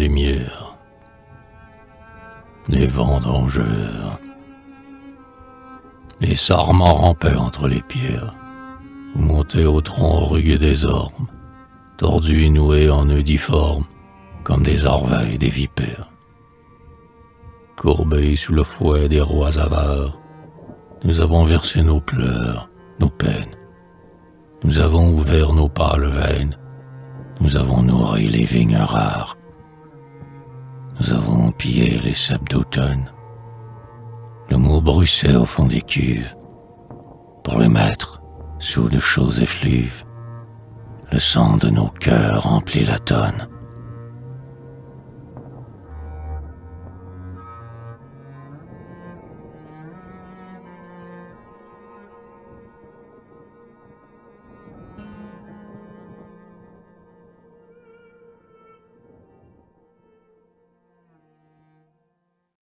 des myrrhes, les vendangeurs, les sarments rampaient entre les pierres, ou montaient au tronc rugueux des ormes, tordus et noués en nœuds difformes, comme des orvailles et des vipères. Courbés sous le fouet des rois avares, nous avons versé nos pleurs, nos peines. Nous avons ouvert nos pâles veines, nous avons nourri les vignes rares. Nous avons pillé les ceps d'automne. Le mot bruissait au fond des cuves, pour les mettre sous de chauds effluves. Le sang de nos cœurs remplit la tonne.